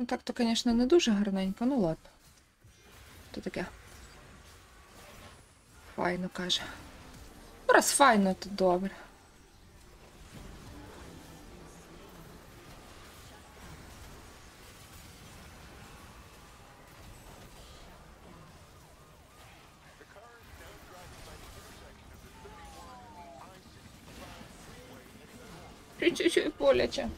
Ну так то, звісно, не дуже гарненько, ну ладно. То таке. Файно, каже. Ну, раз файно, то добре. Чуть-чуть боляче.